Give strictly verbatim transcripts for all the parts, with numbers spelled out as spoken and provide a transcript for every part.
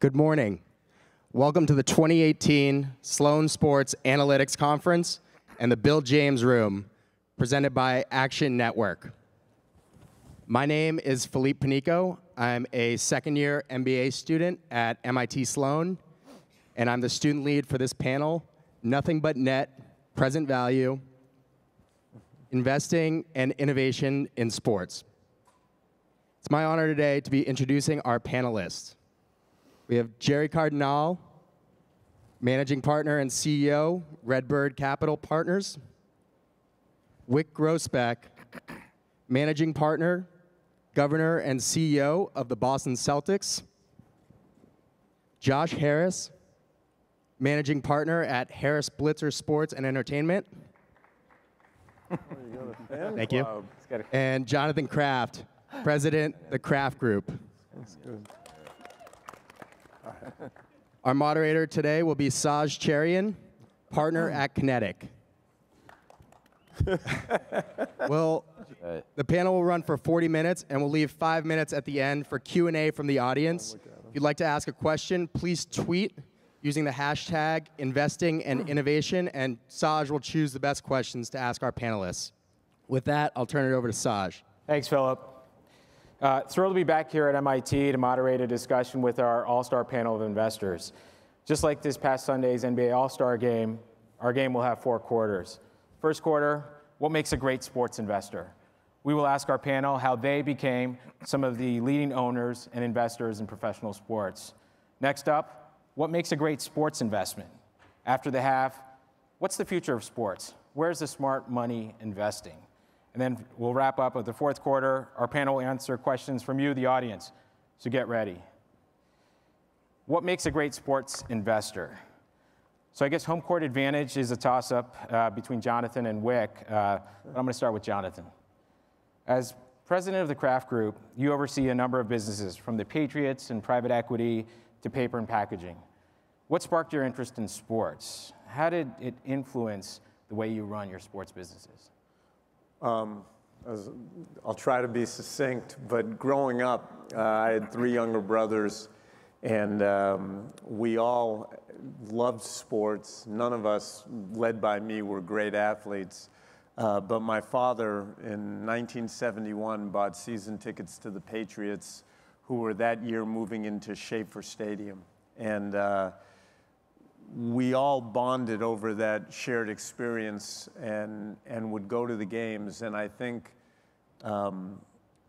Good morning. Welcome to the twenty eighteen Sloan Sports Analytics Conference and the Bill James Room, presented by Action Network. My name is Philippe Panico. I'm a second-year M B A student at M I T Sloan, and I'm the student lead for this panel, Nothing But Net, Present Value, Investing and Innovation in Sports. It's my honor today to be introducing our panelists. We have Gerry Cardinale, Managing Partner and C E O, RedBird Capital Partners. Wyc Grousbeck, Managing Partner, Governor and C E O of the Boston Celtics. Josh Harris, Managing Partner at Harris Blitzer Sports and Entertainment. Thank you. And Jonathan Kraft, President, The Kraft Group. That's good. Our moderator today will be Saj Cherian, Partner at Kinetic. Well, the panel will run for forty minutes, and we'll leave five minutes at the end for Q and A from the audience. If you'd like to ask a question, please tweet using the hashtag investing and innovation, and Saj will choose the best questions to ask our panelists. With that, I'll turn it over to Saj. Thanks, Philip. Uh, thrilled to be back here at M I T to moderate a discussion with our all-star panel of investors. Just like this past Sunday's N B A All-Star game, our game will have four quarters. First quarter, what makes a great sports investor? We will ask our panel how they became some of the leading owners and investors in professional sports. Next up, what makes a great sports investment? After the half, what's the future of sports? Where's the smart money investing? And then we'll wrap up with the fourth quarter. Our panel will answer questions from you, the audience, so get ready. What makes a great sports investor? So I guess home court advantage is a toss-up uh, between Jonathan and Wyc. Uh, but I'm going to start with Jonathan. As president of the Kraft Group, you oversee a number of businesses, from the Patriots and private equity to paper and packaging. What sparked your interest in sports? How did it influence the way you run your sports businesses? Um, was, I'll try to be succinct, but growing up, uh, I had three younger brothers, and um, we all loved sports. None of us, led by me, were great athletes, uh, but my father, in nineteen seventy-one, bought season tickets to the Patriots, who were that year moving into Schaefer Stadium, and uh, we all bonded over that shared experience and, and would go to the games. And I think um,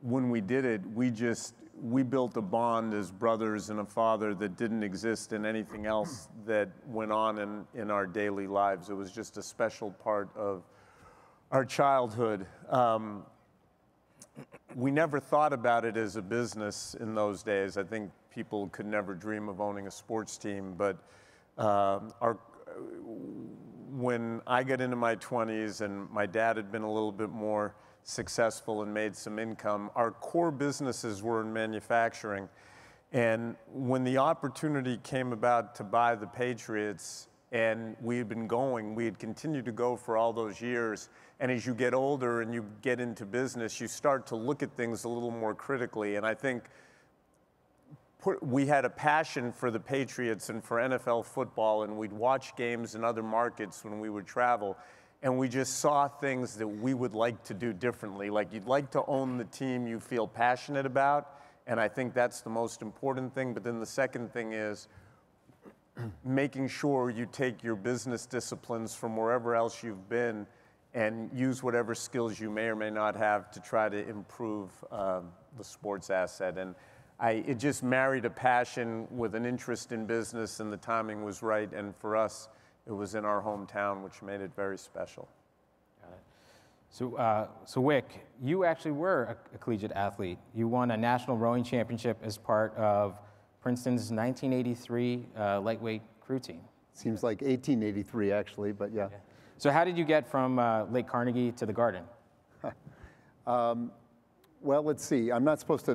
when we did it, we just, we built a bond as brothers and a father that didn't exist in anything else that went on in, in our daily lives. It was just a special part of our childhood. Um, we never thought about it as a business in those days. I think people could never dream of owning a sports team, but Uh, our, when I got into my twenties and my dad had been a little bit more successful and made some income, our core businesses were in manufacturing. And when the opportunity came about to buy the Patriots, and we had been going, we had continued to go for all those years. And as you get older and you get into business, you start to look at things a little more critically. And I think we had a passion for the Patriots and for N F L football, and we'd watch games in other markets when we would travel, and we just saw things that we would like to do differently. Like, you'd like to own the team you feel passionate about, and I think that's the most important thing. But then the second thing is making sure you take your business disciplines from wherever else you've been and use whatever skills you may or may not have to try to improve uh, the sports asset. And I, it just married a passion with an interest in business, and the timing was right. And for us, it was in our hometown, which made it very special. Got it. So, uh, so Wyc, you actually were a, a collegiate athlete. You won a national rowing championship as part of Princeton's nineteen eighty-three uh, lightweight crew team. Seems like eighteen eighty-three, actually, but yeah. yeah. So how did you get from uh, Lake Carnegie to the Garden? um, Well, let's see. I'm not supposed to.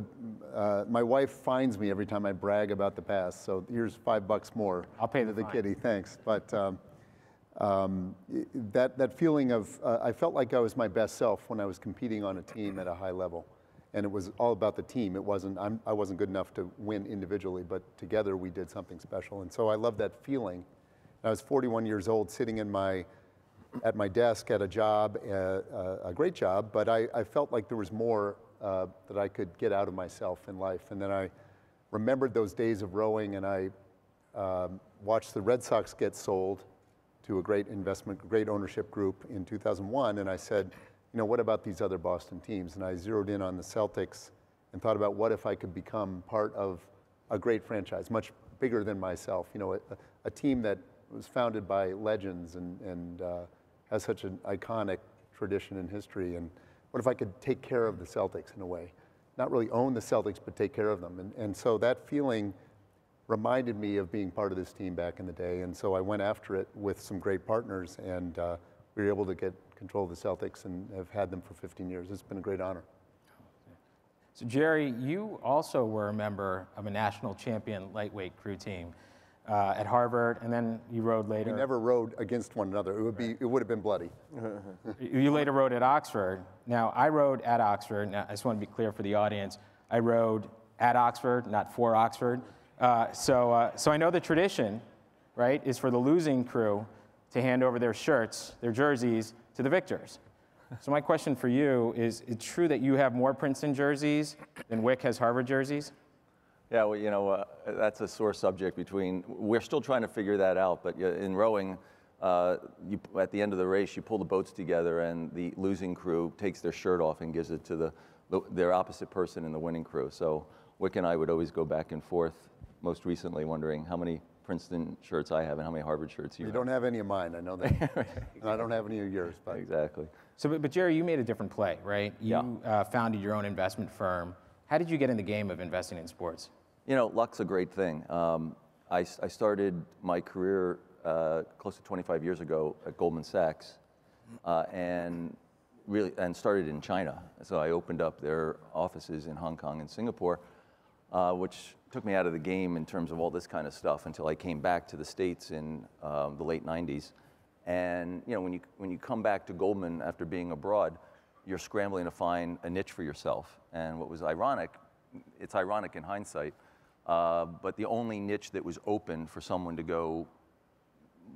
Uh, my wife fines me every time I brag about the past. So here's five bucks more. I'll pay the, the kitty. Thanks. But um, um, that that feeling of uh, I felt like I was my best self when I was competing on a team at a high level, and it was all about the team. It wasn't, I'm, I wasn't good enough to win individually, but together we did something special. And so I love that feeling. I was forty-one years old, sitting in my, at my desk at a job, uh, uh, a great job, but I, I felt like there was more uh, that I could get out of myself in life. And then I remembered those days of rowing, and I um, watched the Red Sox get sold to a great investment, great ownership group in two thousand one, and I said, you know, what about these other Boston teams? And I zeroed in on the Celtics and thought about what if I could become part of a great franchise, much bigger than myself, you know, a, a team that was founded by legends and, and uh, has such an iconic tradition and history. And what if I could take care of the Celtics in a way? Not really own the Celtics, but take care of them. And, and so that feeling reminded me of being part of this team back in the day. And so I went after it with some great partners, and uh, we were able to get control of the Celtics and have had them for fifteen years. It's been a great honor. So Gerry, you also were a member of a national champion lightweight crew team uh, at Harvard, and then you rode later. We never rode against one another. It would be, right. It would have been bloody. You later rode at Oxford. Now, I rode at Oxford. Now, I just want to be clear for the audience. I rode at Oxford, not for Oxford. Uh, so, uh, so I know the tradition, right, is for the losing crew to hand over their shirts, their jerseys, to the victors. So my question for you is, it's true that you have more Princeton jerseys than Wyc has Harvard jerseys? Yeah, well, you know, uh, that's a sore subject between, we're still trying to figure that out, but in rowing, uh, you, at the end of the race, you pull the boats together and the losing crew takes their shirt off and gives it to the, the their opposite person in the winning crew. So Wyc and I would always go back and forth, most recently wondering how many Princeton shirts I have and how many Harvard shirts you, you have. You don't have any of mine, I know that. Right. And I don't have any of yours. But. Exactly. So, but, but Gerry, you made a different play, right? You yeah. uh, founded your own investment firm. How did you get in the game of investing in sports? You know, luck's a great thing. Um, I, I started my career uh, close to twenty-five years ago at Goldman Sachs, uh, and really, and started in China. So I opened up their offices in Hong Kong and Singapore, uh, which took me out of the game in terms of all this kind of stuff until I came back to the States in um, the late nineties. And you know, when you, when you come back to Goldman after being abroad, you're scrambling to find a niche for yourself. And what was ironic, it's ironic in hindsight, uh, but the only niche that was open for someone to go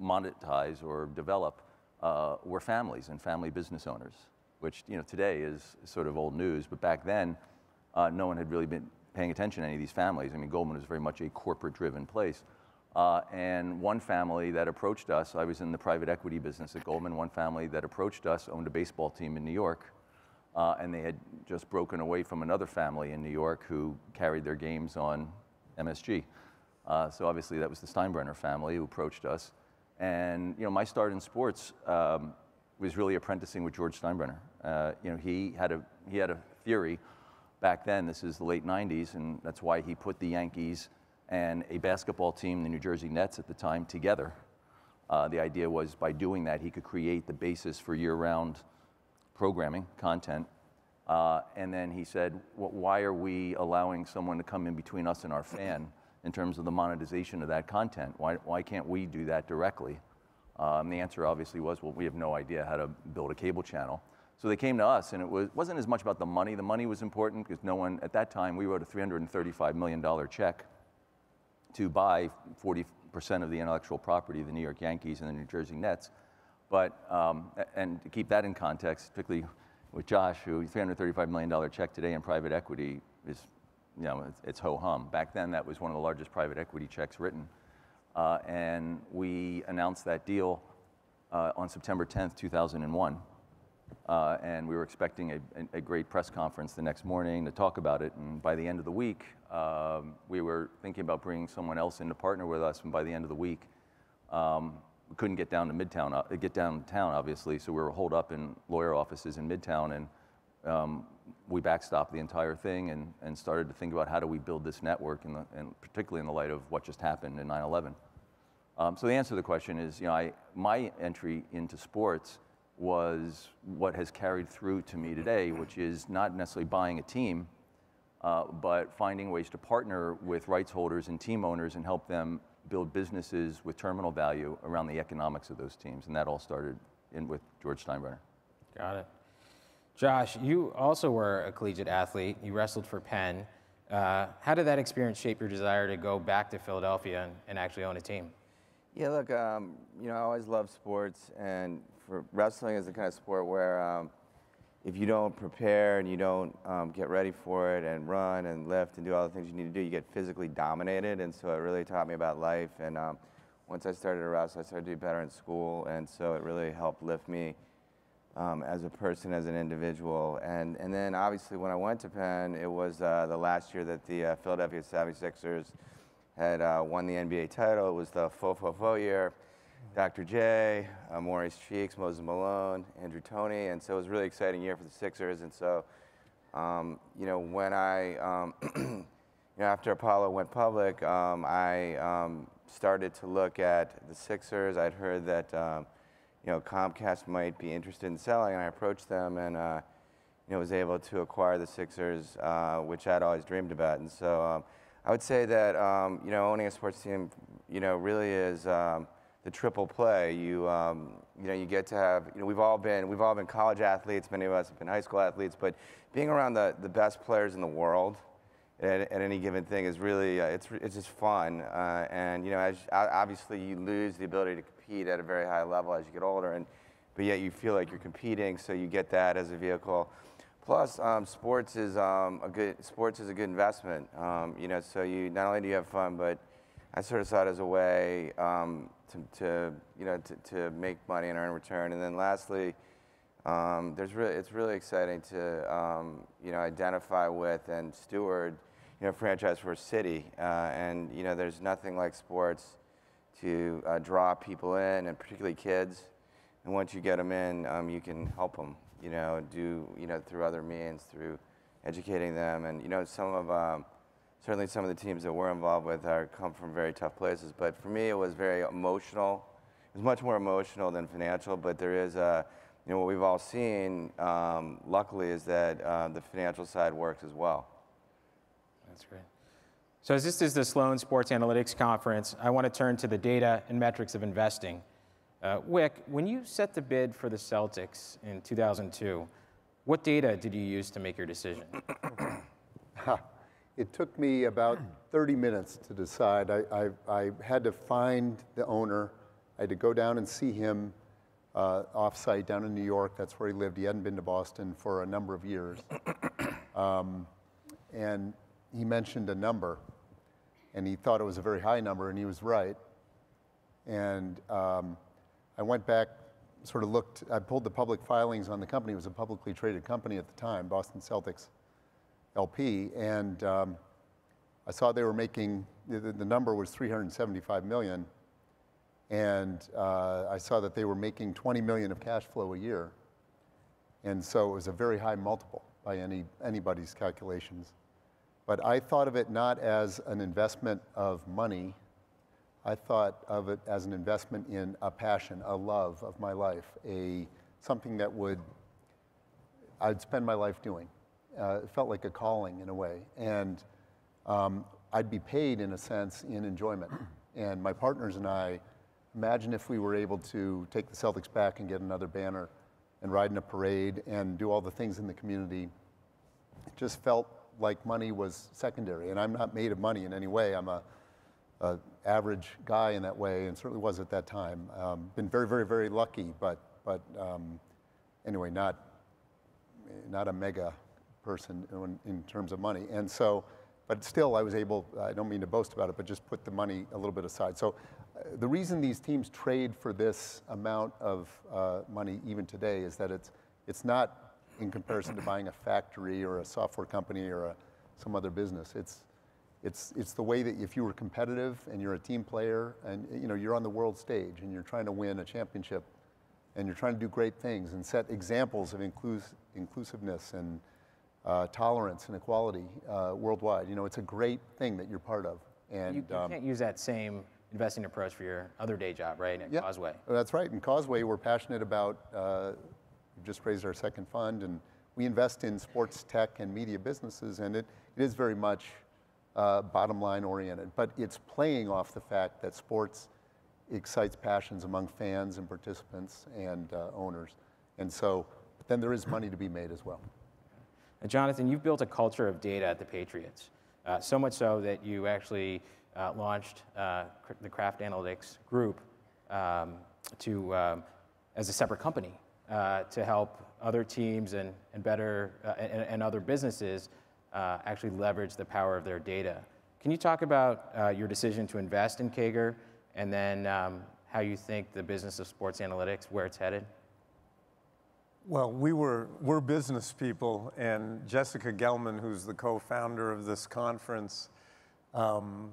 monetize or develop uh, were families and family business owners, which you know, today is sort of old news, but back then, uh, no one had really been paying attention to any of these families. I mean, Goldman was very much a corporate-driven place. Uh, and one family that approached us, I was in the private equity business at Goldman, one family that approached us owned a baseball team in New York, uh, and they had just broken away from another family in New York who carried their games on M S G. Uh, so obviously that was the Steinbrenner family who approached us. And you know, my start in sports um, was really apprenticing with George Steinbrenner. Uh, you know, he had a, he had a theory. Back then, this is the late nineties, and that's why he put the Yankees and a basketball team, the New Jersey Nets at the time, together. Uh, the idea was by doing that, he could create the basis for year-round programming, content. Uh, and then he said, well, why are we allowing someone to come in between us and our fan in terms of the monetization of that content? Why, why can't we do that directly? Um, the answer obviously was, well, we have no idea how to build a cable channel. So they came to us, and it was, wasn't as much about the money. The money was important because no one, at that time, we wrote a three hundred thirty-five million dollars check to buy forty percent of the intellectual property of the New York Yankees and the New Jersey Nets. But, um, and to keep that in context, particularly with Josh, who three hundred thirty-five million dollars check today in private equity is, you know, it's, it's ho-hum. Back then, that was one of the largest private equity checks written. Uh, and we announced that deal uh, on September tenth, two thousand one. Uh, and we were expecting a, a great press conference the next morning to talk about it. And by the end of the week, um, we were thinking about bringing someone else in to partner with us. And by the end of the week, um, we couldn't get down to Midtown, uh, get downtown, obviously. So we were holed up in lawyer offices in Midtown. And um, we backstopped the entire thing and, and started to think about how do we build this network, in the, and particularly in the light of what just happened in nine eleven. Um, so the answer to the question is, you know, I, my entry into sports was what has carried through to me today, which is not necessarily buying a team, uh, but finding ways to partner with rights holders and team owners and help them build businesses with terminal value around the economics of those teams. And that all started in with George Steinbrenner. Got it. Josh, you also were a collegiate athlete. You wrestled for Penn. Uh, how did that experience shape your desire to go back to Philadelphia and, and actually own a team? Yeah, look, um, you know, I always loved sports, and for wrestling is the kind of sport where um, if you don't prepare and you don't um, get ready for it and run and lift and do all the things you need to do, you get physically dominated, and so it really taught me about life. And um, once I started to wrestle, I started to do better in school, and so it really helped lift me Um, as a person, as an individual. And, and then obviously when I went to Penn, it was uh, the last year that the uh, Philadelphia seventy-sixers had uh, won the N B A title. It was the fo-fo-fo year. Doctor J, uh, Maurice Cheeks, Moses Malone, Andrew Toney, and so it was a really exciting year for the Sixers. And so, um, you know, when I, um, you know, after Apollo went public, um, I um, started to look at the Sixers. I'd heard that um, you know, Comcast might be interested in selling, and I approached them, and uh, you know, was able to acquire the Sixers, uh, which I'd always dreamed about. And so, um, I would say that um, you know, owning a sports team, you know, really is um, the triple play. You, um, you know, you get to have, you know, we've all been, we've all been college athletes. Many of us have been high school athletes, but being around the the best players in the world at, at any given thing is really, uh, it's it's just fun. Uh, and you know, as, obviously, you lose the ability to at a very high level as you get older, and but yet you feel like you're competing, so you get that as a vehicle. Plus, um, sports is um, a good sports is a good investment. Um, you know, so you not only do you have fun, but I sort of saw it as a way um, to, to you know to, to make money and earn return. And then lastly, um, there's really it's really exciting to um, you know identify with and steward you know franchise for a city, uh, and you know there's nothing like sports to uh, draw people in, and particularly kids. And once you get them in, um, you can help them, you know, do, you know, through other means, through educating them. And, you know, some of, um, certainly some of the teams that we're involved with are come from very tough places. But for me, it was very emotional. It was much more emotional than financial, but there is a, you know, what we've all seen, um, luckily, is that uh, the financial side works as well. That's great. So as this is the Sloan Sports Analytics Conference, I want to turn to the data and metrics of investing. Uh, Wyc, when you set the bid for the Celtics in two thousand two, what data did you use to make your decision? It took me about thirty minutes to decide. I, I, I had to find the owner. I had to go down and see him uh, off-site down in New York. That's where he lived. He hadn't been to Boston for a number of years. Um, and he mentioned a number, and he thought it was a very high number, and he was right. And um, I went back, sort of looked, I pulled the public filings on the company. It was a publicly traded company at the time, Boston Celtics L P, and um, I saw they were making, the, the number was three hundred seventy-five million dollars, and uh, I saw that they were making twenty million dollars of cash flow a year. And so it was a very high multiple by any anybody's calculations. But I thought of it not as an investment of money. I thought of it as an investment in a passion, a love of my life, a something that would I'd spend my life doing. Uh, it felt like a calling in a way, and um, I'd be paid in a sense in enjoyment. And my partners and I, imagine if we were able to take the Celtics back and get another banner, and ride in a parade, and do all the things in the community. It just felt like money was secondary, and I'm not made of money in any way. I'm a, a average guy in that way, and certainly was at that time. Um, been very, very, very lucky, but but um, anyway, not not a mega person in, in terms of money. And so, but still, I was able. I don't mean to boast about it, but just put the money a little bit aside. So, uh, the reason these teams trade for this amount of uh, money even today is that it's it's not. In comparison to buying a factory or a software company or a, some other business, it's it's it's the way that if you were competitive and you're a team player and you know you're on the world stage and you're trying to win a championship and you're trying to do great things and set examples of inclus inclusiveness and uh, tolerance and equality uh, worldwide. You know, it's a great thing that you're part of. And you, you um, can't use that same investing approach for your other day job, right? At yeah, Causeway. That's right. In Causeway, we're passionate about. Uh, We've just raised our second fund, and we invest in sports tech and media businesses, and it, it is very much uh, bottom line oriented, but it's playing off the fact that sports excites passions among fans and participants and uh, owners. And so then there is money to be made as well. And Jonathan, you've built a culture of data at the Patriots, uh, so much so that you actually uh, launched uh, the Kraft Analytics Group um, to, um, as a separate company uh, to help other teams and, and better uh, and, and other businesses uh, actually leverage the power of their data. Can you talk about uh, your decision to invest in Kager and then um, how you think the business of sports analytics, where it's headed? Well, we were, we're business people, and Jessica Gelman, who's the co-founder of this conference, um,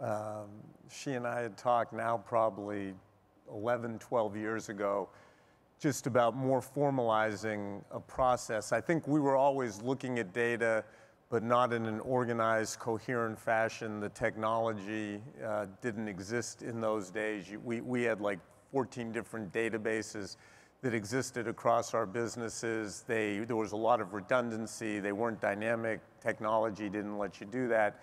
um, she and I had talked now probably eleven, twelve years ago just about more formalizing a process. I think we were always looking at data, but not in an organized, coherent fashion. The technology uh, didn't exist in those days. We, we had like fourteen different databases that existed across our businesses. They, there was a lot of redundancy. They weren't dynamic. Technology didn't let you do that.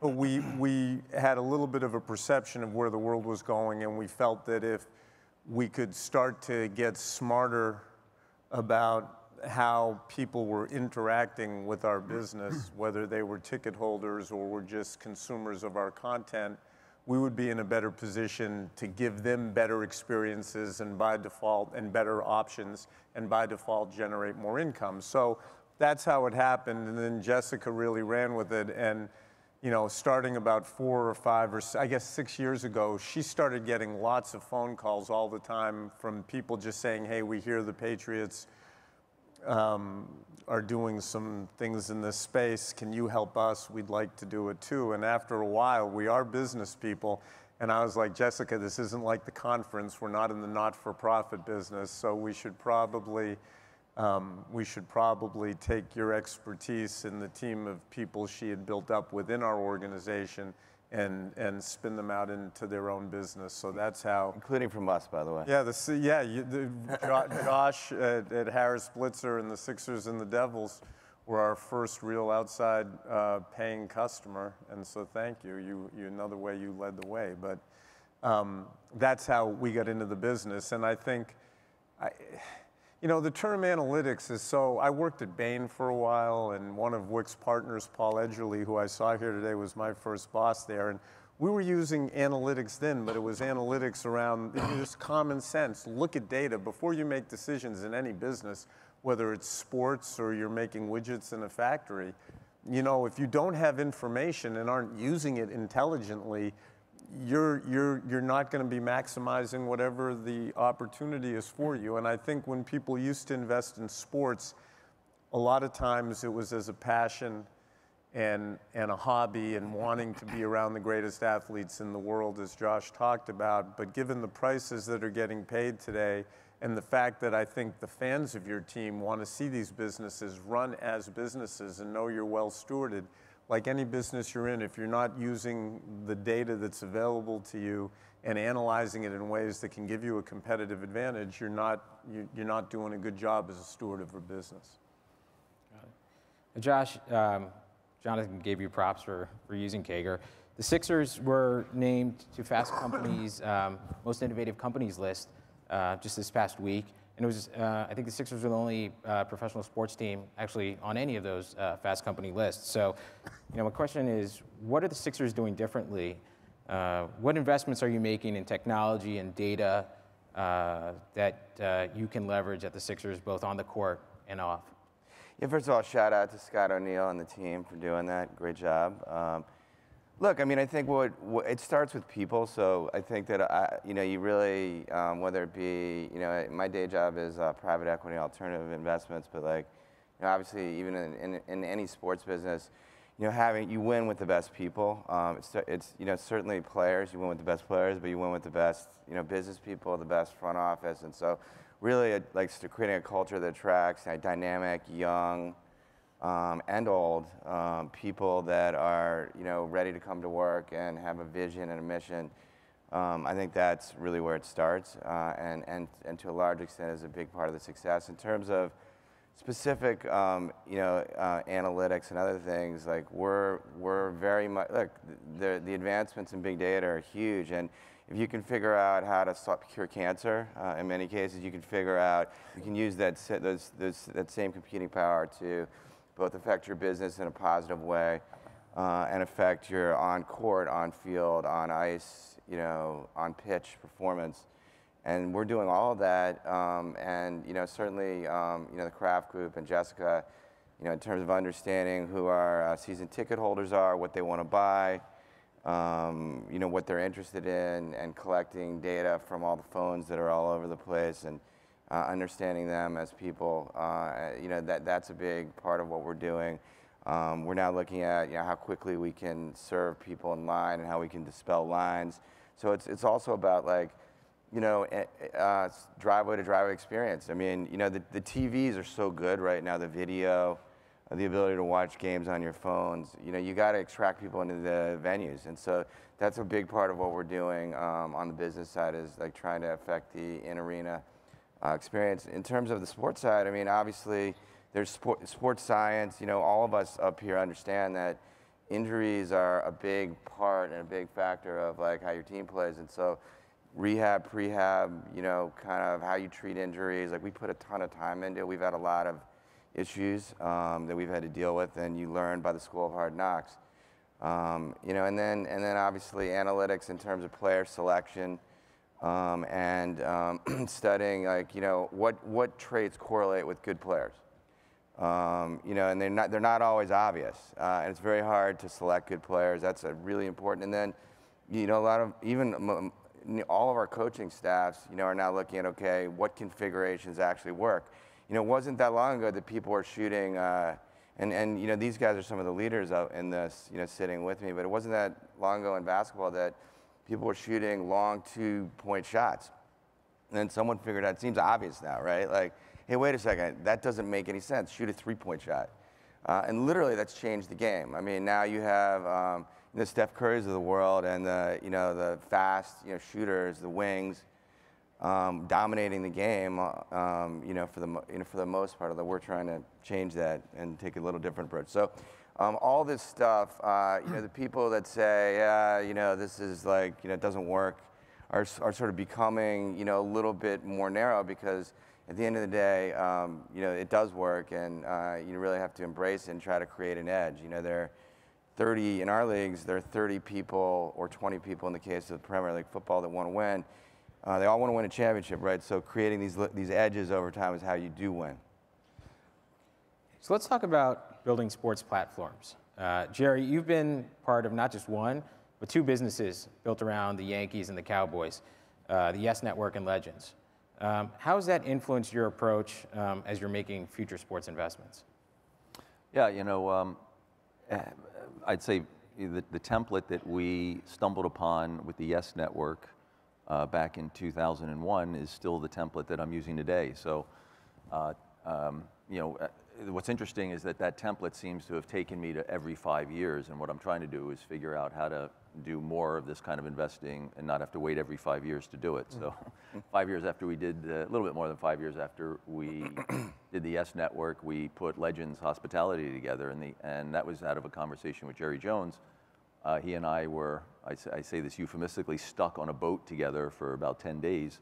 But we, we had a little bit of a perception of where the world was going, and we felt that if we could start to get smarter about how people were interacting with our business, whether they were ticket holders or were just consumers of our content, we would be in a better position to give them better experiences and by default, and better options, and by default generate more income. So that's how it happened, and then Jessica really ran with it, and you know, starting about four or five or I guess six years ago, she started getting lots of phone calls all the time from people just saying, hey, we hear the Patriots um, are doing some things in this space. Can you help us? We'd like to do it too. And after a while, we are business people. And I was like, Jessica, this isn't like the conference. We're not in the not-for-profit business. So we should probably, um, we should probably take your expertise and the team of people she had built up within our organization and, and spin them out into their own business. So that's how. Including from us, by the way. Yeah, the, yeah you, the, Josh at, at Harris Blitzer and the Sixers and the Devils were our first real outside uh, paying customer. And so thank you. You, you another way you led the way. But um, that's how we got into the business. And I think, I, you know, the term analytics is so, I worked at Bain for a while, and one of Wyc's partners, Paul Edgerly, who I saw here today, was my first boss there. And we were using analytics then, but it was analytics around just common sense. Look at data before you make decisions in any business, whether it's sports or you're making widgets in a factory. You know, if you don't have information and aren't using it intelligently, You're, you're, you're not going to be maximizing whatever the opportunity is for you. And I think when people used to invest in sports, a lot of times it was as a passion and, and a hobby and wanting to be around the greatest athletes in the world, as Josh talked about. But given the prices that are getting paid today and the fact that I think the fans of your team want to see these businesses run as businesses and know you're well stewarded, like any business you're in, if you're not using the data that's available to you and analyzing it in ways that can give you a competitive advantage, you're not, you're not doing a good job as a steward of a business. Got it. Josh, um, Jonathan gave you props for, for using Kager. The Sixers were named to Fast Company's um, most innovative companies list uh, just this past week. And it was, uh, I think the Sixers were the only uh, professional sports team actually on any of those uh, Fast Company lists. So, you know, my question is, what are the Sixers doing differently? Uh, what investments are you making in technology and data uh, that uh, you can leverage at the Sixers, both on the court and off? Yeah, first of all, shout out to Scott O'Neal and the team for doing that. Great job. Um, Look, I mean, I think what, what it starts with people. So I think that I, you know, you really, um, whether it be, you know, my day job is uh, private equity, alternative investments, but like, you know, obviously, even in, in, in any sports business, you know, having you win with the best people. Um, it's, it's, you know, certainly players. You win with the best players, but you win with the best, you know, business people, the best front office, and so really, a, like, creating a culture that attracts you know, dynamic, young. Um, and old um, people that are, you know, ready to come to work and have a vision and a mission. Um, I think that's really where it starts, uh, and and and to a large extent is a big part of the success. In terms of specific, um, you know, uh, analytics and other things, like we're we're very much look the the advancements in big data are huge, and If you can figure out how to cure cancer, uh, in many cases, you can figure out, you can use that, those, those, that same computing power to both affect your business in a positive way uh, and affect your on-court, on-field, on-ice, you know, on-pitch performance. And we're doing all of that, um, and you know, certainly, um, you know, the Kraft Group and Jessica, you know, in terms of understanding who our uh, season ticket holders are, what they want to buy, um, you know, what they're interested in, and collecting data from all the phones that are all over the place, and uh, understanding them as people. Uh, you know, that that's a big part of what we're doing. Um, we're now looking at, you know, how quickly we can serve people in line and how we can dispel lines. So it's it's also about, like, you know, uh, driveway to driveway experience. I mean, you know, the, the T Vs are so good right now, the video, the ability to watch games on your phones. You know, you got to extract people into the venues. And so that's a big part of what we're doing um, on the business side, is like trying to affect the in-arena uh, experience. In terms of the sports side, I mean, obviously there's sport, sports science. You know, all of us up here understand that injuries are a big part and a big factor of like how your team plays. And so rehab, prehab, you know, kind of how you treat injuries. Like, we put a ton of time into it. We've had a lot of issues um, that we've had to deal with, and you learn by the school of hard knocks. Um, you know, and then and then obviously analytics in terms of player selection um, and um, studying, like, you know, what what traits correlate with good players. Um, you know, and they're not they're not always obvious, uh, and it's very hard to select good players. That's a really important. And then, you know, a lot of even. all of our coaching staffs, you know, are now looking at, okay, what configurations actually work. You know, it wasn't that long ago that people were shooting, uh, and, and, you know, these guys are some of the leaders out in this, you know, sitting with me, but it wasn't that long ago in basketball that people were shooting long two-point shots. And then someone figured out, it seems obvious now, right? Like, hey, wait a second, that doesn't make any sense. Shoot a three-point shot. Uh, and literally, that's changed the game. I mean, now you have um, the Steph Currys of the world and the, you know, the fast, you know, shooters, the wings, um, dominating the game. Um, you know, for the you know for the most part, although we're trying to change that and take a little different approach. So, um, all this stuff, uh, you know, the people that say, yeah, you know, this is like, you know, it doesn't work, are are sort of becoming, you know, a little bit more narrow, because at the end of the day, um, you know, it does work, and uh, you really have to embrace it and try to create an edge. You know, there are thirty, in our leagues, there are thirty people or twenty people in the case of the Premier League football that want to win. Uh, they all want to win a championship, right? So creating these, these edges over time is how you do win. So let's talk about building sports platforms. Uh, Gerry, you've been part of not just one, but two businesses built around the Yankees and the Cowboys, uh, the YES Network and Legends. Um, how has that influenced your approach um, as you're making future sports investments? Yeah, you know, um, I'd say the, the template that we stumbled upon with the YES Network uh, back in two thousand one is still the template that I'm using today. So, uh, um, you know, what's interesting is that that template seems to have taken me to every five years, and what I'm trying to do is figure out how to do more of this kind of investing and not have to wait every five years to do it. So five years after we did, a uh, little bit more than five years after we did the YES Network, we put Legends Hospitality together, and, the, and that was out of a conversation with Jerry Jones. Uh, he and I were, I, I say this euphemistically, stuck on a boat together for about ten days,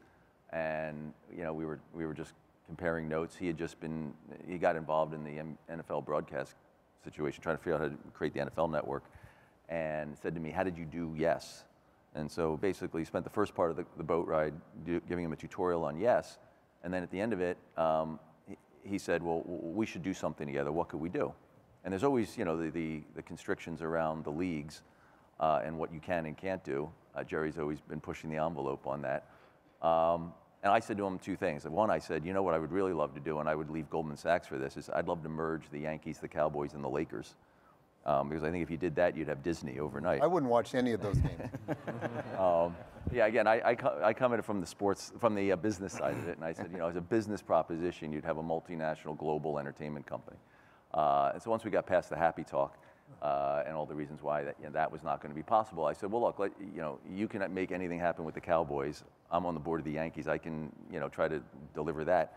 and you know, we were, we were just comparing notes. He had just been, he got involved in the N F L broadcast situation, trying to figure out how to create the N F L network, and said to me, how did you do YES? And so basically spent the first part of the, the boat ride do, giving him a tutorial on YES, and then at the end of it, um, he, he said, well, we should do something together, what could we do? And there's always, you know, the, the, the constrictions around the leagues uh, and what you can and can't do. Uh, Jerry's always been pushing the envelope on that. Um, and I said to him two things. One, I said, you know what I would really love to do, and I would leave Goldman Sachs for this, is I'd love to merge the Yankees, the Cowboys, and the Lakers. Um, because I think if you did that, you'd have Disney overnight. I wouldn't watch any of those games. um, yeah, again, I, I, I commented from the sports, from the uh, business side of it, and I said, you know, as a business proposition, you'd have a multinational global entertainment company. Uh, and so once we got past the happy talk uh, and all the reasons why that, you know, that was not going to be possible, I said, well, look, let, you know, you can make anything happen with the Cowboys. I'm on the board of the Yankees. I can, you know, try to deliver that.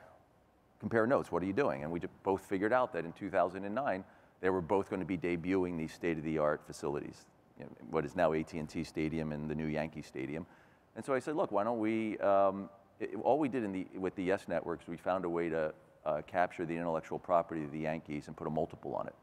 Compare notes. What are you doing? And we both figured out that in two thousand nine. They were both going to be debuting these state-of-the-art facilities, you know, what is now A T and T Stadium and the new Yankee Stadium. And so I said, look, why don't we, um, it, all we did in the, with the YES networks, we found a way to uh, capture the intellectual property of the Yankees and put a multiple on it,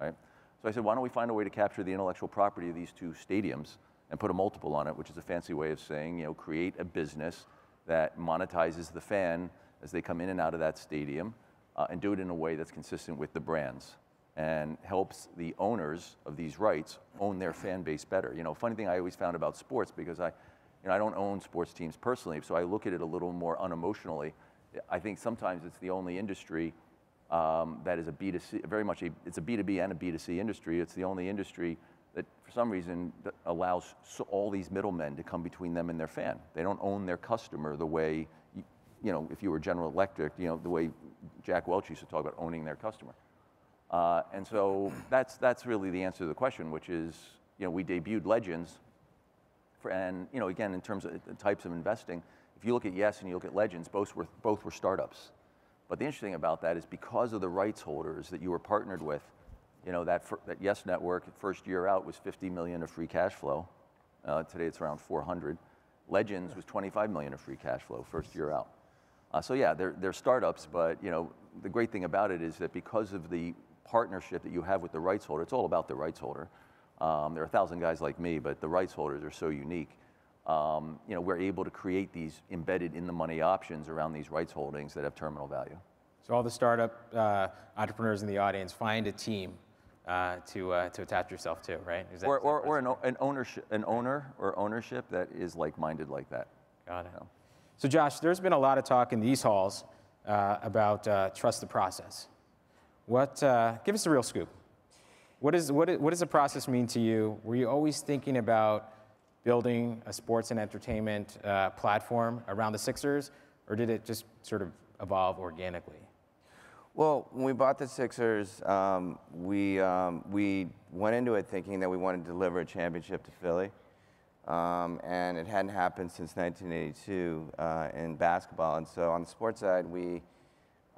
right? So I said, why don't we find a way to capture the intellectual property of these two stadiums and put a multiple on it, which is a fancy way of saying, you know, create a business that monetizes the fan as they come in and out of that stadium, uh, and do it in a way that's consistent with the brands and helps the owners of these rights own their fan base better. You know, funny thing I always found about sports, because I, you know, I don't own sports teams personally, so I look at it a little more unemotionally. I think sometimes it's the only industry um, that is a B two C, very much a, it's a B two B and a B two C industry. It's the only industry that for some reason that allows so all these middlemen to come between them and their fan. They don't own their customer the way, you, you know, if you were General Electric, you know, the way Jack Welch used to talk about owning their customer. Uh, and so that's, that's really the answer to the question, which is, you know, we debuted Legends, for, and, you know, again, in terms of the types of investing, if you look at YES and you look at Legends, both were, both were startups. But the interesting thing about that is because of the rights holders that you were partnered with, you know, that, for, that YES network first year out was fifty million of free cash flow. Uh, today it's around four hundred. Legends was twenty-five million of free cash flow first year out. Uh, so yeah, they're, they're startups, but you know, the great thing about it is that because of the partnership that you have with the rights holder, it's all about the rights holder. Um, there are a thousand guys like me, but the rights holders are so unique. Um, you know, we're able to create these embedded in the money options around these rights holdings that have terminal value. So all the startup uh, entrepreneurs in the audience, find a team Uh, to uh, to attach yourself to, right? Is that, or or, or an, an ownership, an owner or ownership that is like-minded like that. Got it. So, so Josh, there's been a lot of talk in these halls uh, about uh, trust the process. What? Uh, give us the real scoop. What is what? Is, what does the process mean to you? Were you always thinking about building a sports and entertainment uh, platform around the Sixers, or did it just sort of evolve organically? Well, when we bought the Sixers, um, we, um, we went into it thinking that we wanted to deliver a championship to Philly. Um, and it hadn't happened since nineteen eighty-two uh, in basketball. And so on the sports side, we,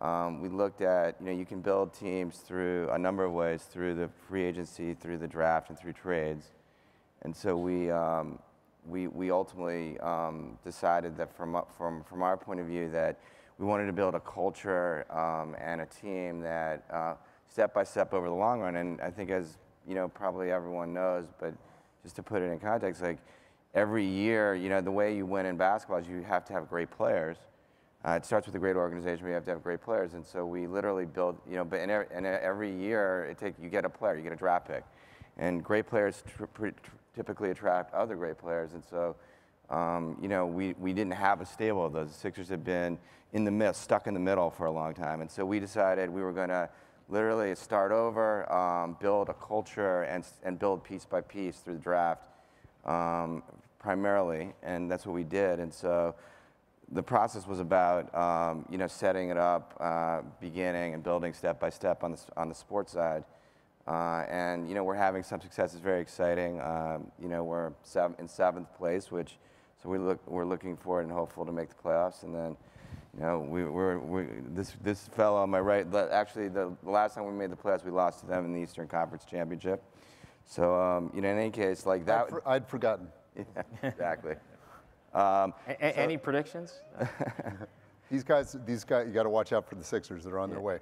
um, we looked at, you know, you can build teams through a number of ways, through the free agency, through the draft, and through trades. And so we, um, we, we ultimately um, decided that from, from, from our point of view that we wanted to build a culture um, and a team that uh, step by step over the long run. And I think, as you know, probably everyone knows, but just to put it in context, like every year, you know, the way you win in basketball is you have to have great players. Uh, it starts with a great organization, but you have to have great players. And so we literally build, you know, but in every, in every year it take, you get a player, you get a draft pick. And great players typically attract other great players. And so Um, you know, we, we didn't have a stable of those. The Sixers had been in the midst, stuck in the middle for a long time. And so we decided we were going to literally start over, um, build a culture, and, and build piece by piece through the draft um, primarily. And that's what we did. And so the process was about, um, you know, setting it up, uh, beginning and building step by step on the, on the sports side. Uh, and, you know, we're having some success. It's very exciting. Um, you know, we're sev in seventh place, which... So we look, we're looking forward and hopeful to make the playoffs. And then, you know, we, we're, we, this, this fellow on my right, actually the last time we made the playoffs, we lost to them in the Eastern Conference Championship. So, um, you know, in any case, like that. I'd, for, I'd forgotten. Yeah, exactly. um, a so, any predictions? these guys, these guys, you got to watch out for the Sixers that are on yeah. their way.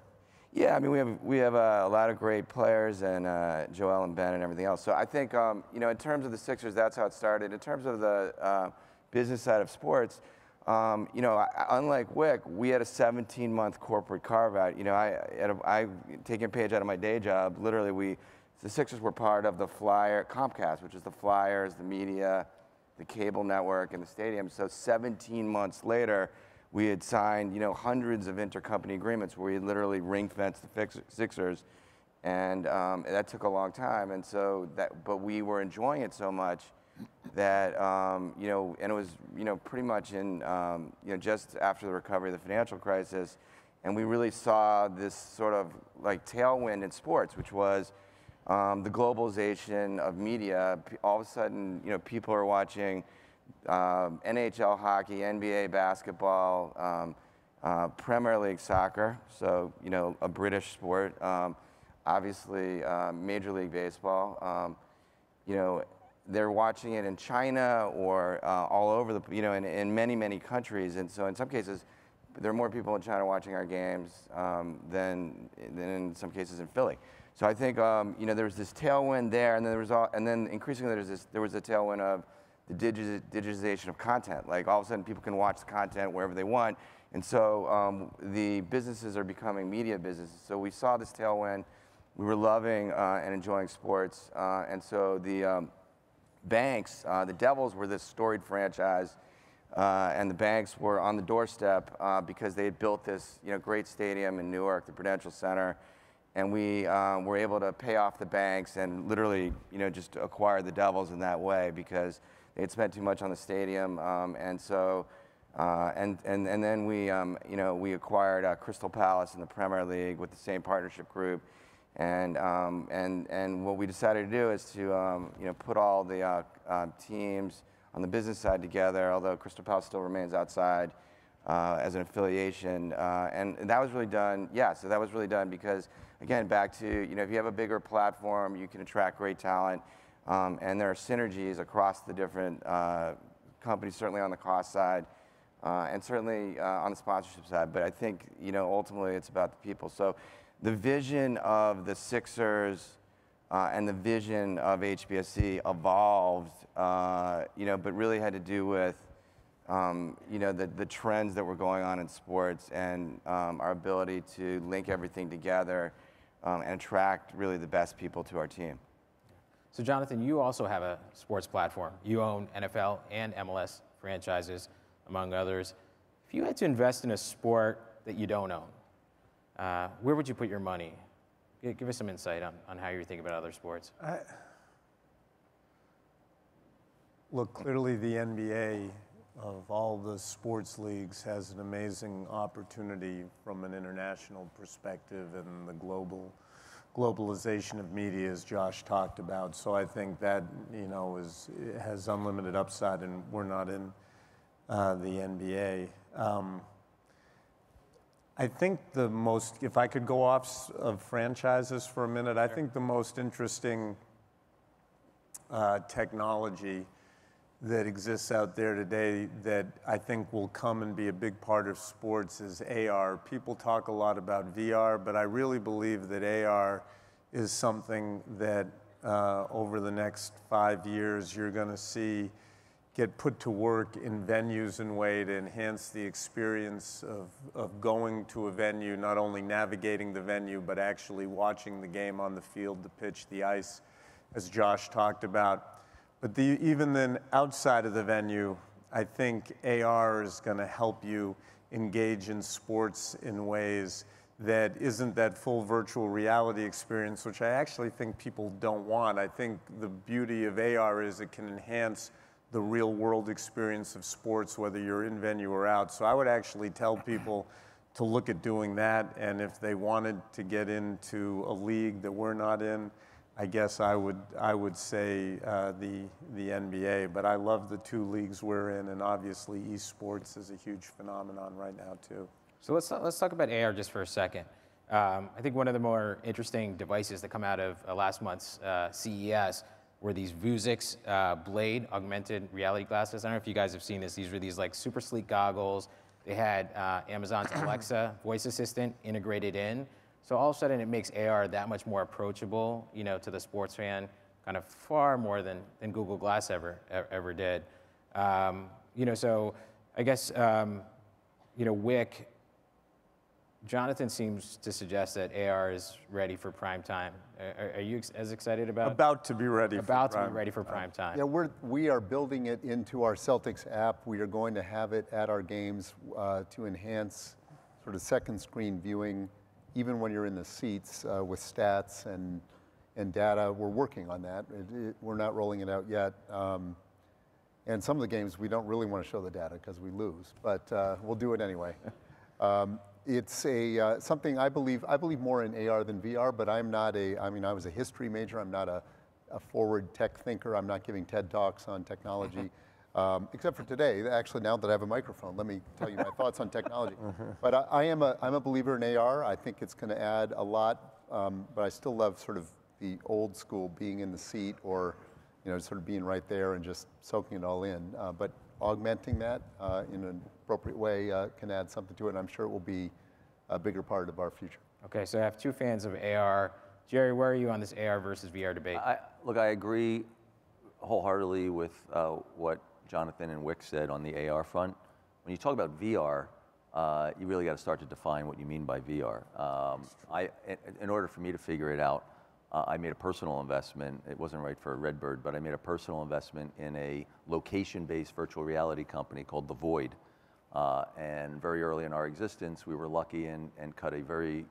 Yeah, I mean, we have, we have uh, a lot of great players, and uh, Joel and Ben and everything else. So I think, um, you know, in terms of the Sixers, that's how it started. In terms of the uh, business side of sports, um, you know, I, unlike Wyc, we had a seventeen-month corporate carve-out. You know, I, I, I taking a page out of my day job, literally we, the Sixers were part of the Flyer, Comcast, which is the Flyers, the media, the cable network, and the stadium. So seventeen months later, we had signed, you know, hundreds of intercompany agreements where we literally ring-fenced the Sixers, and um, that took a long time. And so, that, but we were enjoying it so much that, um, you know, and it was, you know, pretty much in, um, you know, just after the recovery of the financial crisis, and we really saw this sort of like tailwind in sports, which was um, the globalization of media. All of a sudden, you know, people are watching Um, N H L hockey, N B A basketball, um, uh, Premier League soccer, so, you know, a British sport, um, obviously uh, Major League Baseball, um, you know, they're watching it in China or uh, all over the, you know, in, in many, many countries. And so in some cases, there are more people in China watching our games um, than, than in some cases in Philly. So I think, um, you know, there was this tailwind there, and then there was all, and then increasingly there's this, there was a tailwind of the digi digitization of content. Like all of a sudden people can watch the content wherever they want. And so um, the businesses are becoming media businesses. So we saw this tailwind. We were loving uh, and enjoying sports. Uh, and so the um, banks, uh, the Devils were this storied franchise, uh, and the banks were on the doorstep uh, because they had built this, you know, great stadium in Newark, the Prudential Center. And we um, were able to pay off the banks and literally, you know, just acquire the Devils in that way because they had spent too much on the stadium. Um, and so, uh, and, and, and then we, um, you know, we acquired uh, Crystal Palace in the Premier League with the same partnership group. And, um, and, and what we decided to do is to, um, you know, put all the uh, uh, teams on the business side together, although Crystal Palace still remains outside uh, as an affiliation. Uh, and that was really done, yeah, so that was really done because, again, back to, you know, if you have a bigger platform, you can attract great talent. Um, and there are synergies across the different uh, companies, certainly on the cost side uh, and certainly uh, on the sponsorship side. But I think, you know, ultimately it's about the people. So the vision of the Sixers uh, and the vision of H B S C evolved, uh, you know, but really had to do with, um, you know, the, the trends that were going on in sports and um, our ability to link everything together um, and attract really the best people to our team. So Jonathan, you also have a sports platform. You own N F L and M L S franchises, among others. If you had to invest in a sport that you don't own, Uh, where would you put your money? Give us some insight on, on how you're thinking about other sports. I, look, clearly the N B A of all the sports leagues has an amazing opportunity from an international perspective and the global globalization of media, as Josh talked about. So I think that, you know, is, has unlimited upside, and we're not in uh, the N B A. Um, I think the most, if I could go off of franchises for a minute, I think the most interesting uh, technology that exists out there today that I think will come and be a big part of sports is A R. People talk a lot about V R, but I really believe that A R is something that uh, over the next five years you're going to see get put to work in venues in a way to enhance the experience of, of going to a venue, not only navigating the venue, but actually watching the game on the field, the pitch, the ice, as Josh talked about. But the, even then, outside of the venue, I think A R is gonna help you engage in sports in ways that isn't that full virtual reality experience, which I actually think people don't want. I think the beauty of A R is it can enhance the real world experience of sports, whether you're in venue or out. So I would actually tell people to look at doing that, and if they wanted to get into a league that we're not in, I guess I would, I would say uh, the, the N B A, but I love the two leagues we're in, and obviously esports is a huge phenomenon right now too. So let's, let's talk about A R just for a second. Um, I think one of the more interesting devices that come out of uh, last month's uh, C E S were these Vuzix uh, Blade augmented reality glasses. I don't know if you guys have seen this. These were these like super sleek goggles. They had uh, Amazon's Alexa voice assistant integrated in. So all of a sudden it makes A R that much more approachable, you know, to the sports fan, kind of far more than, than Google Glass ever, ever did. Um, you know, so I guess, um, you know, Wyc, Jonathan seems to suggest that A R is ready for prime time. Are, are you ex as excited about? About to be ready. About for to prime. be ready for prime time. Yeah, we're we are building it into our Celtics app. We are going to have it at our games uh, to enhance sort of second screen viewing, even when you're in the seats uh, with stats and and data. We're working on that. It, it, we're not rolling it out yet. Um, and some of the games we don't really want to show the data because we lose, but uh, we'll do it anyway. Um, It's a, uh, something I believe, I believe more in A R than V R, but I'm not a, I mean, I was a history major. I'm not a, a forward tech thinker. I'm not giving TED Talks on technology, um, except for today. Actually, now that I have a microphone, let me tell you my thoughts on technology. But I, I am a, I'm a believer in A R. I think it's gonna add a lot, um, but I still love sort of the old school being in the seat or you know, sort of being right there and just soaking it all in. Uh, but augmenting that uh, in an appropriate way uh, can add something to it, and I'm sure it will be a bigger part of our future. Okay, so I have two fans of A R. Gerry, where are you on this A R versus V R debate? I, look, I agree wholeheartedly with uh, what Jonathan and Wyc said on the A R front. When you talk about V R, uh, you really got to start to define what you mean by V R. Um, I, in order for me to figure it out, uh, I made a personal investment. It wasn't right for RedBird, but I made a personal investment in a location-based virtual reality company called The Void. Uh, and very early in our existence, we were lucky and, and cut a very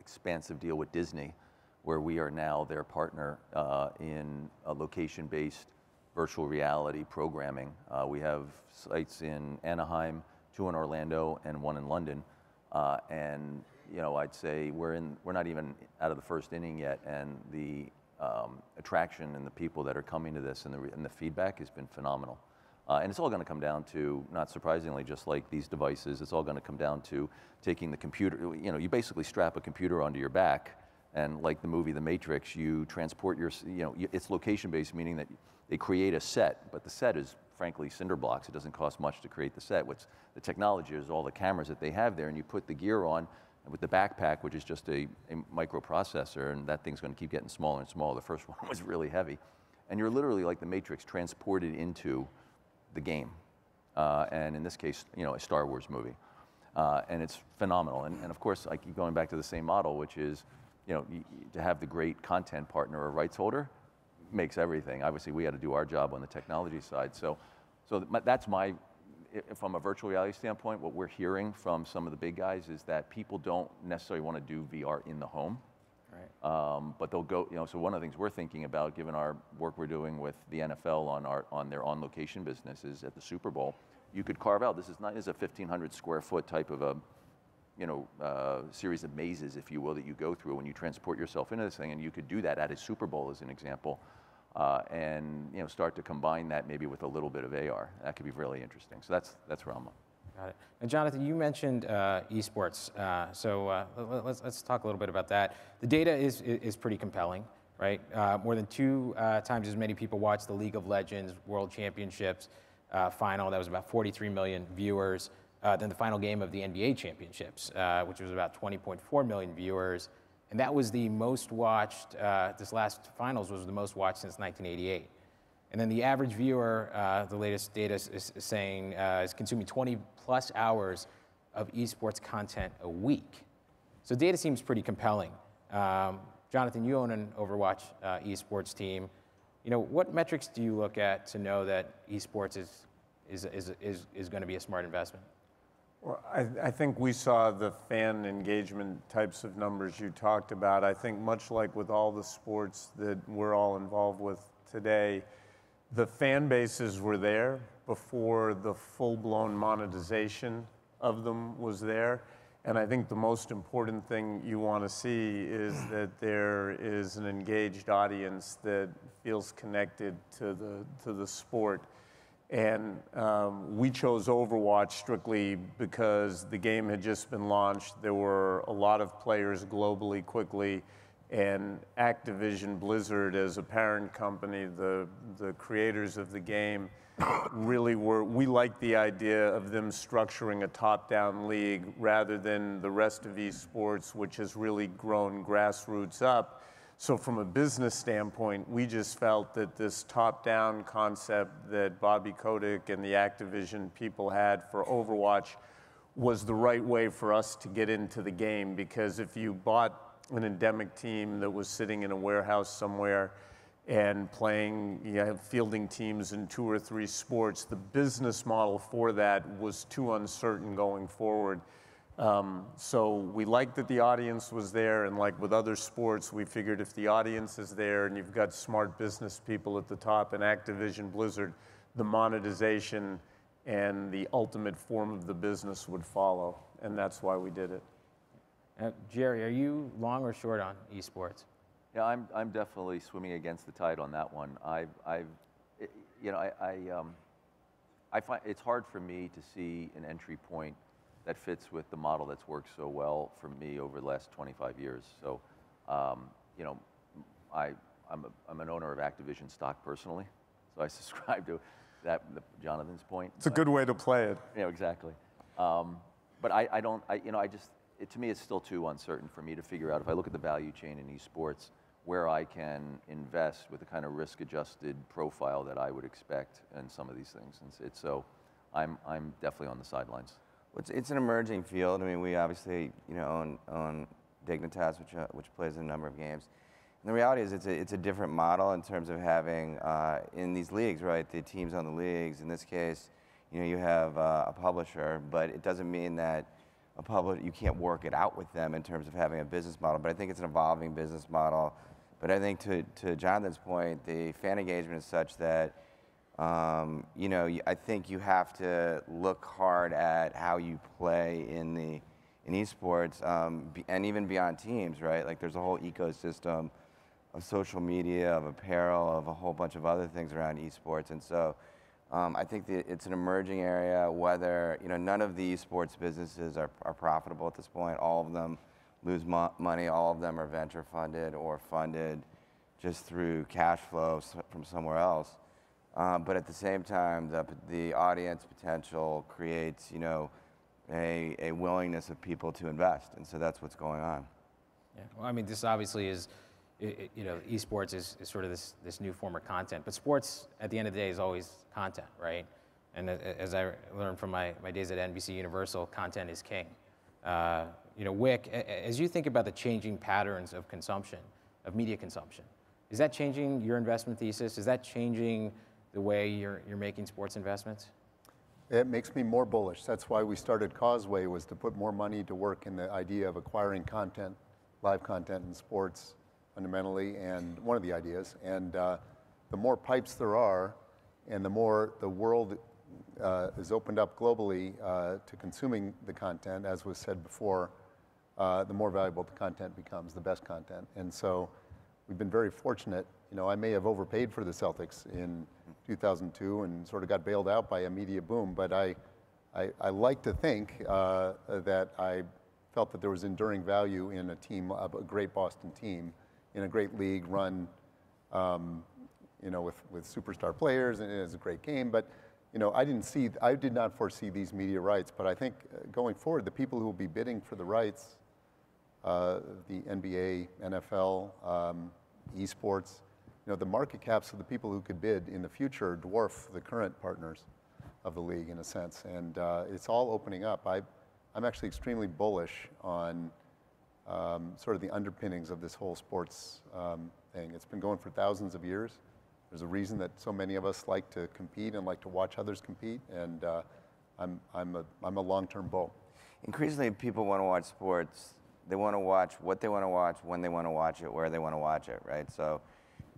expansive deal with Disney, where we are now their partner uh, in a location-based virtual reality programming. Uh, we have sites in Anaheim, two in Orlando, and one in London. Uh, and you know, I'd say we're in we're not even out of the first inning yet, and the um, attraction and the people that are coming to this and the and the feedback has been phenomenal. Uh, and it's all going to come down to, not surprisingly, just like these devices, it's all going to come down to taking the computer. You know, you basically strap a computer onto your back. And like the movie The Matrix, you transport your, you know, it's location-based, meaning that they create a set, but the set is, frankly, cinder blocks. It doesn't cost much to create the set. What's the technology is all the cameras that they have there, and you put the gear on with the backpack, which is just a, a microprocessor, and that thing's gonna keep getting smaller and smaller. The first one was really heavy. And you're literally, like The Matrix, transported into the game. Uh, and in this case, you know, a Star Wars movie. Uh, and it's phenomenal. And, and of course, I keep going back to the same model, which is, you know, to have the great content partner or rights holder makes everything. Obviously, we had to do our job on the technology side. So, so that's my, from a virtual reality standpoint, what we're hearing from some of the big guys is that people don't necessarily want to do V R in the home. Right. Um, but they'll go, you know, so one of the things we're thinking about, given our work we're doing with the N F L on our on their on-location businesses at the Super Bowl, you could carve out, this is not as a fifteen hundred square foot type of a, you know, uh, series of mazes, if you will, that you go through when you transport yourself into this thing, and you could do that at a Super Bowl as an example, uh, and you know, start to combine that maybe with a little bit of A R. That could be really interesting. So that's that's where I'm on. Got it. And Jonathan, you mentioned uh, esports, uh, so uh, let's let's talk a little bit about that. The data is is pretty compelling, right? Uh, more than two uh, times as many people watch the League of Legends World Championships uh, final. That was about forty-three million viewers. Uh, than the final game of the N B A championships, uh, which was about twenty point four million viewers. And that was the most watched, uh, this last finals was the most watched since nineteen eighty-eight. And then the average viewer, uh, the latest data is, is saying, uh, is consuming twenty plus hours of esports content a week. So data seems pretty compelling. Um, Jonathan, you own an Overwatch uh, esports team. You know, what metrics do you look at to know that esports is, is, is, is, is gonna be a smart investment? Well, I, I think we saw the fan engagement types of numbers you talked about. I think much like with all the sports that we're all involved with today, the fan bases were there before the full-blown monetization of them was there. And I think the most important thing you want to see is that there is an engaged audience that feels connected to the, to the sport. And um, we chose Overwatch strictly because the game had just been launched. There were a lot of players globally quickly, and Activision Blizzard, as a parent company, the, the creators of the game, really were, we liked the idea of them structuring a top-down league rather than the rest of esports, which has really grown grassroots up. So from a business standpoint, we just felt that this top-down concept that Bobby Kotick and the Activision people had for Overwatch was the right way for us to get into the game, because if you bought an endemic team that was sitting in a warehouse somewhere and playing, you know, fielding teams in two or three sports, the business model for that was too uncertain going forward. Um, so we liked that the audience was there, and like with other sports, we figured if the audience is there and you've got smart business people at the top and Activision Blizzard, the monetization and the ultimate form of the business would follow, and that's why we did it. Uh, Gerry, are you long or short on esports? Yeah, I'm, I'm definitely swimming against the tide on that one. I've, I've it, you know, I, I, um, I find it's hard for me to see an entry point that fits with the model that's worked so well for me over the last twenty-five years. So, um, you know, I I'm, a, I'm an owner of Activision stock personally, so I subscribe to that, the, Jonathan's point. It's a good way to play it. Yeah, exactly. Um, but I, I don't, I, you know, I just, it, to me it's still too uncertain for me to figure out, if I look at the value chain in esports, where I can invest with the kind of risk-adjusted profile that I would expect in some of these things. And it's, it's, so I'm, I'm definitely on the sidelines. It's, it's an emerging field. I mean, we obviously, you know, own, own Dignitas, which, uh, which plays in a number of games. And the reality is it's a, it's a different model in terms of having, uh, in these leagues, right, the teams on the leagues. In this case, you know, you have uh, a publisher, but it doesn't mean that a publisher, you can't work it out with them in terms of having a business model. But I think it's an evolving business model. But I think to, to Jonathan's point, the fan engagement is such that, um, you know, I think you have to look hard at how you play in the in esports, um, and even beyond teams, right? Like there's a whole ecosystem of social media, of apparel, of a whole bunch of other things around esports. And so um, I think that it's an emerging area, whether, you know, none of the esports businesses are, are profitable at this point. All of them lose mo money, all of them are venture funded or funded just through cash flows from somewhere else. Um, but at the same time, the, the audience potential creates, you know, a, a willingness of people to invest. And so that's what's going on. Yeah, well, I mean, this obviously is, it, you know, esports is, is sort of this, this new form of content, but sports at the end of the day is always content, right? And as I learned from my, my days at N B C Universal, content is king. Uh, you know, Wyc, as you think about the changing patterns of consumption, of media consumption, is that changing your investment thesis? Is that changing the way you're, you're making sports investments? It makes me more bullish. That's why we started Causeway, was to put more money to work in the idea of acquiring content, live content in sports, fundamentally, and one of the ideas. And uh, the more pipes there are, and the more the world uh, is opened up globally uh, to consuming the content, as was said before, uh, the more valuable the content becomes, the best content. And so we've been very fortunate. You know, I may have overpaid for the Celtics in two thousand two and sort of got bailed out by a media boom, but I, I, I like to think uh, that I felt that there was enduring value in a team, a great Boston team, in a great league run, um, you know, with, with superstar players, and it was a great game. But, you know, I didn't see, I did not foresee these media rights, but I think going forward, the people who will be bidding for the rights, uh, the N B A, N F L, um, esports, you know, the market caps of the people who could bid in the future dwarf the current partners of the league in a sense. And uh, it's all opening up. I, I'm actually extremely bullish on um, sort of the underpinnings of this whole sports um, thing. It's been going for thousands of years. There's a reason that so many of us like to compete and like to watch others compete. And uh, I'm, I'm a, I'm a long-term bull. Increasingly, people want to watch sports. They want to watch what they want to watch, when they want to watch it, where they want to watch it, right? So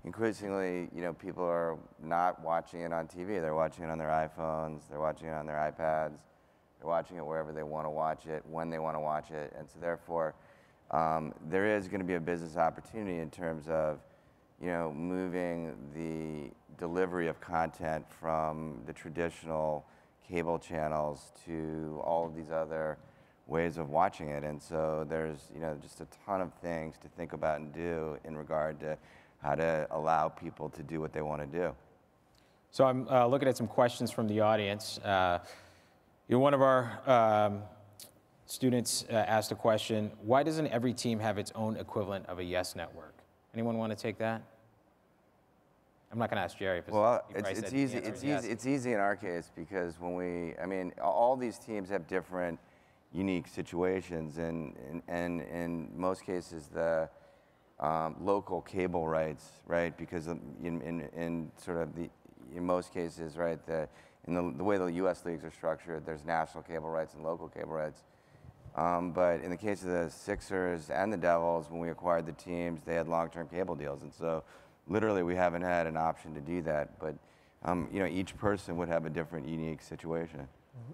increasingly, you know, people are not watching it on T V. They're watching it on their iPhones. They're watching it on their iPads. They're watching it wherever they want to watch it, when they want to watch it. And so therefore, um, there is going to be a business opportunity in terms of, you know, moving the delivery of content from the traditional cable channels to all of these other ways of watching it. And so there's, you know, just a ton of things to think about and do in regard to how to allow people to do what they want to do. So I'm uh, looking at some questions from the audience. Uh, you know, one of our um, students uh, asked a question, why doesn't every team have its own equivalent of a YES network? Anyone want to take that? I'm not going to ask Gerry. Well, it's, it's, it's, easy, it's, easy, yes. It's easy in our case because when we, I mean, all these teams have different unique situations, and, and, and in most cases, the Um, local cable rights, right? Because in, in, in sort of the, in most cases, right, the, in the, the way the U S leagues are structured, there's national cable rights and local cable rights. Um, but in the case of the Sixers and the Devils, when we acquired the teams, they had long-term cable deals. And so literally we haven't had an option to do that. But um, you know, each person would have a different unique situation.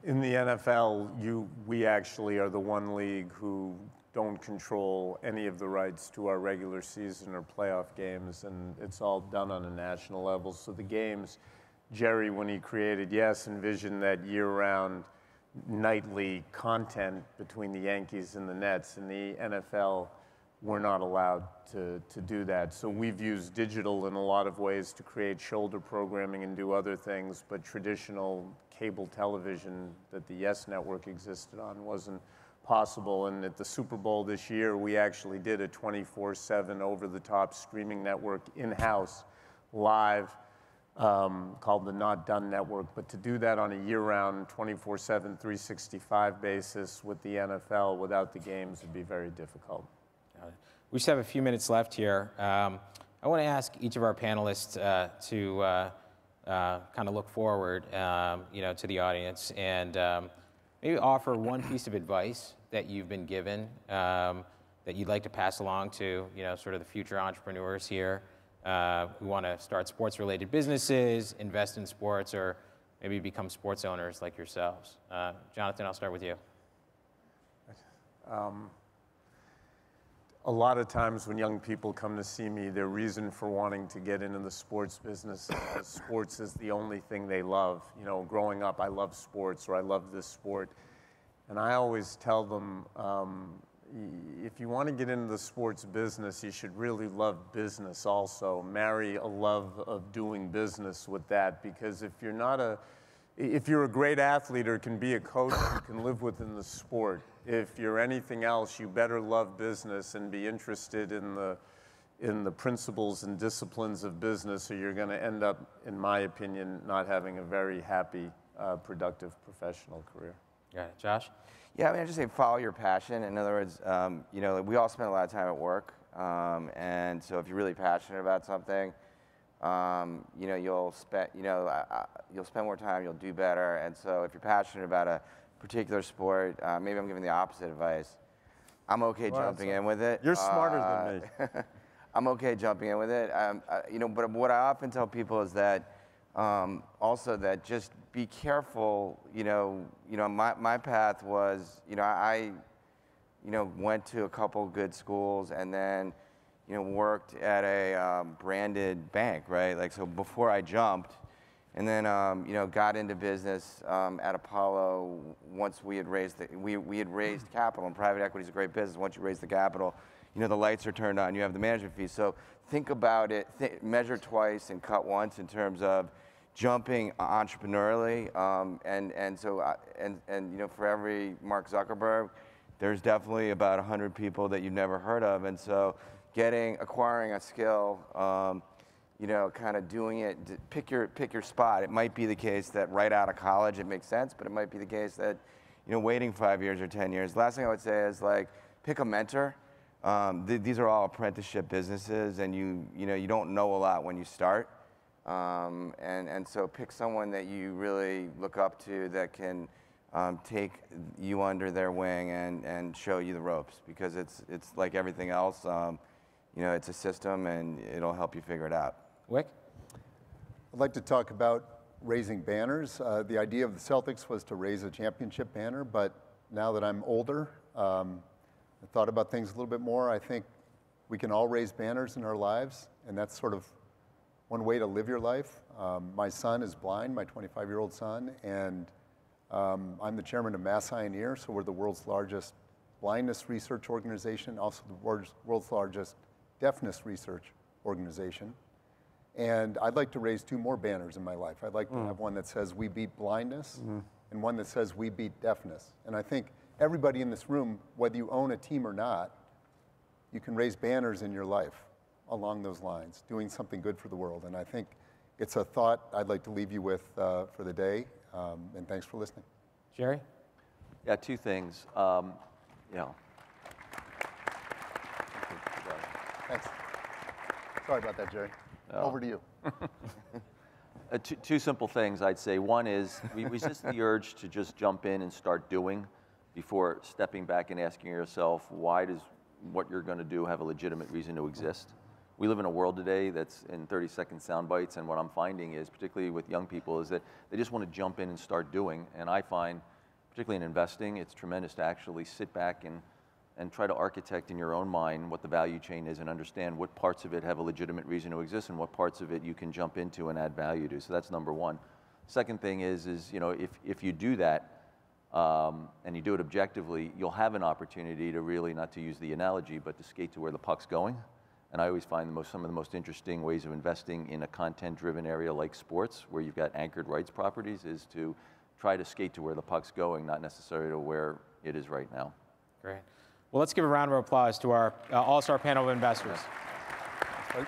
In the N F L, you, we actually are the one league who don't control any of the rights to our regular season or playoff games, and it's all done on a national level. So the games, Gerry, when he created YES, envisioned that year-round nightly content between the Yankees and the Nets. In the N F L, we're not allowed to, to do that. So we've used digital in a lot of ways to create shoulder programming and do other things, but traditional cable television that the YES network existed on wasn't possible. And at the Super Bowl this year, we actually did a twenty-four seven over-the-top streaming network in-house, live, um, called the Not Done Network. But to do that on a year-round, twenty-four seven, three sixty-five basis with the N F L without the games would be very difficult. We just have a few minutes left here. Um, I want to ask each of our panelists uh, to uh, uh, kind of look forward, um, you know, to the audience and um, maybe offer one piece of advice that you've been given um, that you'd like to pass along to, you know, sort of the future entrepreneurs here uh, who want to start sports-related businesses, invest in sports, or maybe become sports owners like yourselves. Uh, Jonathan, I'll start with you. Um. A lot of times when young people come to see me, their reason for wanting to get into the sports business, uh, sports is the only thing they love. You know, growing up, I love sports, or I love this sport. And I always tell them, um, if you want to get into the sports business, you should really love business also. Marry a love of doing business with that, because if you're not a, if you're a great athlete or can be a coach, you can live within the sport. If you're anything else, you better love business and be interested in the, in the principles and disciplines of business, or you're going to end up, in my opinion, not having a very happy, uh, productive professional career. Yeah, Josh? Yeah, I mean, I just say follow your passion. In other words, um, you know, we all spend a lot of time at work, um, and so if you're really passionate about something, Um, you know, you'll spend, you know, uh, you'll spend more time, you'll do better. And so if you're passionate about a particular sport, uh, maybe I'm giving the opposite advice. I'm okay well, jumping in with it. You're smarter uh, than me. I'm okay jumping in with it. Um, uh, you know, but what I often tell people is that um, also that just be careful, you know, you know, my, my path was, you know, I, you know, went to a couple good schools and then, you know, worked at a um, branded bank, right? Like, so before I jumped, and then, um, you know, got into business um, at Apollo once we had raised, the, we, we had raised capital, and private equity is a great business. Once you raise the capital, you know, the lights are turned on, you have the management fees. So think about it, th measure twice and cut once in terms of jumping entrepreneurially. Um, and, and so, I, and, and, you know, for every Mark Zuckerberg, there's definitely about a hundred people that you've never heard of. And so, Getting, acquiring a skill, um, you know, kind of doing it, pick your, pick your spot. It might be the case that right out of college it makes sense, but it might be the case that, you know, waiting five years or ten years. Last thing I would say is, like, pick a mentor. Um, th these are all apprenticeship businesses, and you, you know, you don't know a lot when you start. Um, and, and so pick someone that you really look up to that can um, take you under their wing and, and show you the ropes, because it's, it's like everything else. Um, You know, it's a system, and it'll help you figure it out. Wyc? I'd like to talk about raising banners. Uh, the idea of the Celtics was to raise a championship banner, but now that I'm older, um, I thought about things a little bit more. I think we can all raise banners in our lives, and that's sort of one way to live your life. Um, my son is blind, my twenty-five-year-old son, and um, I'm the chairman of Mass Pioneer, so we're the world's largest blindness research organization, also the world's, world's largest deafness research organization. And I'd like to raise two more banners in my life. I'd like to mm. have one that says we beat blindness mm. and one that says we beat deafness. And I think everybody in this room, whether you own a team or not, you can raise banners in your life along those lines, doing something good for the world. And I think it's a thought I'd like to leave you with uh, for the day. Um, and thanks for listening. Gerry? Yeah, two things. Um, you know. Thanks. Sorry about that, Gerry. Oh. Over to you. uh, two, two simple things I'd say. One is we resist the urge to just jump in and start doing before stepping back and asking yourself, why does what you're going to do have a legitimate reason to exist? We live in a world today that's in thirty-second sound bites, and what I'm finding is, particularly with young people, is that they just want to jump in and start doing. And I find, particularly in investing, it's tremendous to actually sit back and and try to architect in your own mind what the value chain is and understand what parts of it have a legitimate reason to exist and what parts of it you can jump into and add value to. So that's number one. Second thing is, is you know, if, if you do that, um, and you do it objectively, you'll have an opportunity to really, not to use the analogy, but to skate to where the puck's going. And I always find the most, some of the most interesting ways of investing in a content-driven area like sports, where you've got anchored rights properties, is to try to skate to where the puck's going, not necessarily to where it is right now. Great. Well, let's give a round of applause to our uh, all-star panel of investors. Yeah.